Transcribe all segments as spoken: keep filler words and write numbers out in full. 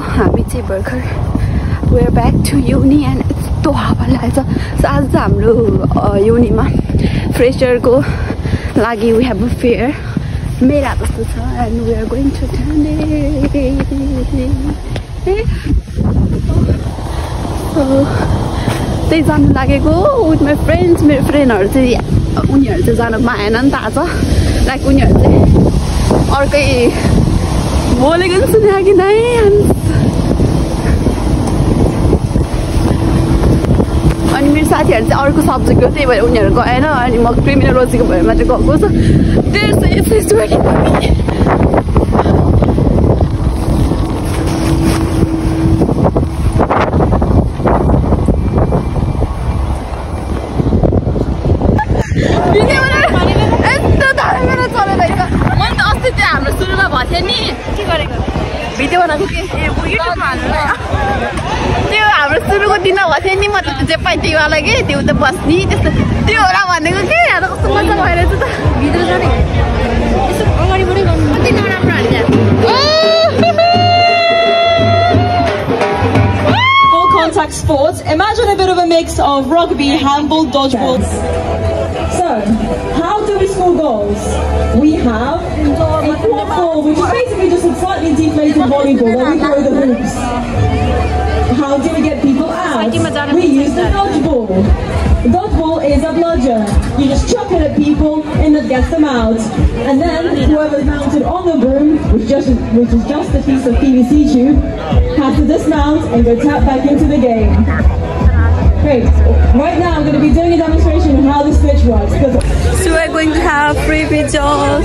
Habibi Burger. We're back to uni and it's Doha. So आज हाम्रो uni ma fresher ko lagi we have a fair. मेरा जस्तो छ and we are going to Thailand. They जान लागेको with my friends, my friends are the Unyard Zanama and Taza, like Unyard or Kay Walligans in Haginai and Mirsati and the Orcus subject. They were Unyard go and animal criminal was very much go. There's a situation for me. The bus needs the one again. Full contact sports. Imagine a bit of a mix of rugby, handball, dodgeball. So, how do we score goals? We have a quad ball, which is basically just a slightly deflated volleyball where we throw the hoops. How do we get people out? We use the dodgeball. Dodgeball is a bludgeon. You just chuck it at people and that gets them out. And then whoever's mounted on the broom, which, just, which is just a piece of P V C tube, has to dismount and go tap back into the game. Great. Right now I'm going to be doing a demonstration of how this switch works. So we're going to have free videos.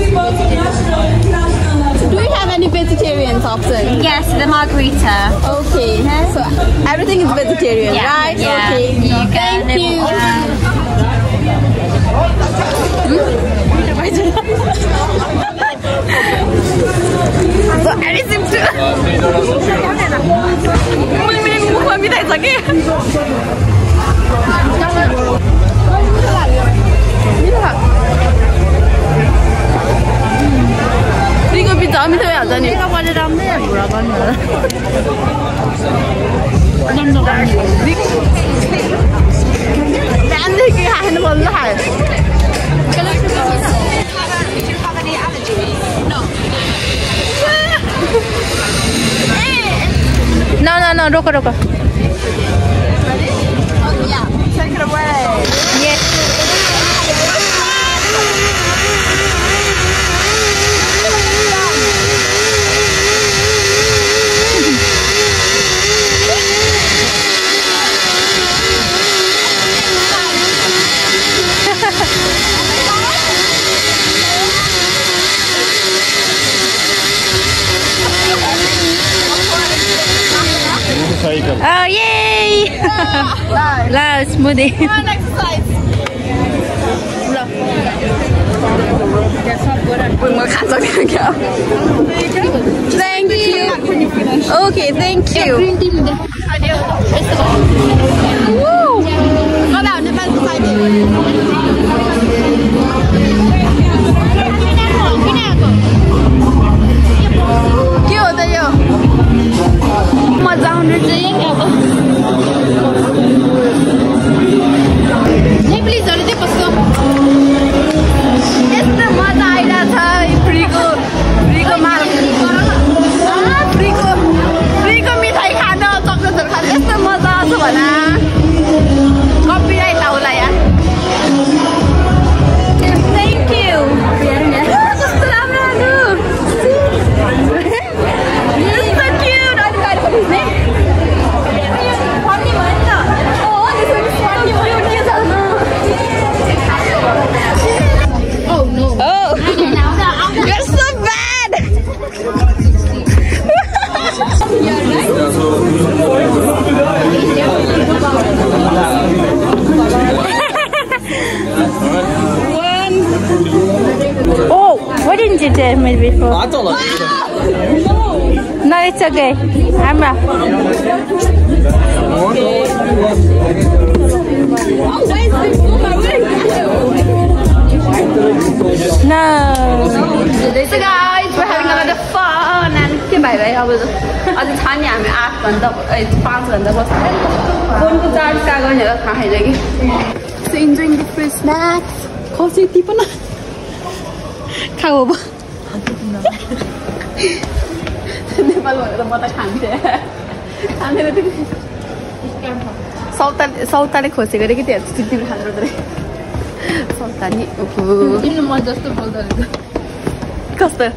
Do we have any vegetarian options? Yes, the margarita. Okay, so everything is vegetarian, yeah, right? Yeah. Okay. Vegan. Thank you. Yeah. So anything to. One minute, one minute, okay. This is pizza. This is a very damn nice. No, no, no, roka, roka. Ready? Oh, yeah. Take it away. Yeah. Oh yay! Yeah. La smoothie. One exercise. Thank you. Okay, thank you. Woo! What's down the thing? Hey, please don't let it go. It's the mother that's high, pretty good. Pretty good, man. Pretty good. Pretty good, me, I can't talk to the car. It's the mother, so on. Copyright, I will like it. Thank you. Oh no. Oh. You're so bad. One. Oh, why didn't you tell me before? I don't know. No, it's okay. I'm not. No. So guys, We're having a lot of fun, and I will at Tanya and ask and it's fun and was so enjoying the free snacks. Coffee people. Cow. Never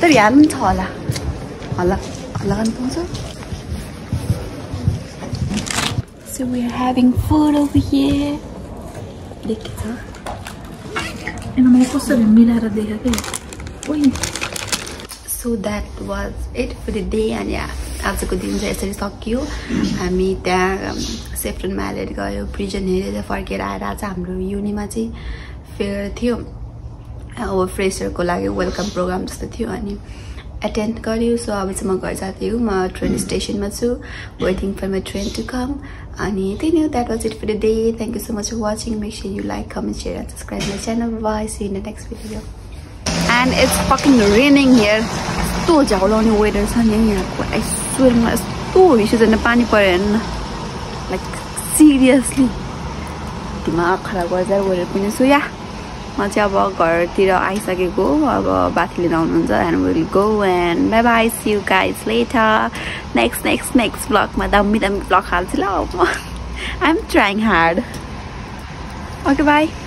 तर यार हुन्छ होला होला लगाउन पाउँछ. So we are having food over here. देखिछ अनि मैले कसरी मिलाएर देखेको ओइ. So that was it for the day and yeah, आजको दिन चाहिँ यसरी सकियो. हामी त्यहाँ सेफ्टन म्यालेट गयो, प्रिजन हेरेर फर्केर आएर आज हाम्रो युनिमा चाहिँ फेयर थियो. Our fresher ko lagi welcome program jasto thiyo ani attend garyo. So I was going to my train station machu waiting for my train to come ani thank you. That was it for the day. Thank you so much for watching. Make sure you like, comment, share and subscribe my channel. Bye, see you in the next video. And it's fucking raining here. To jaulaune weather cha ni yaha. I swear ma to issues na pani parena, like seriously dimag kharab garda weather pani. So yeah, I and we'll go and bye bye. See you guys later. Next, next, next vlog. Madam, madam vlog. I'm trying hard. Okay, bye.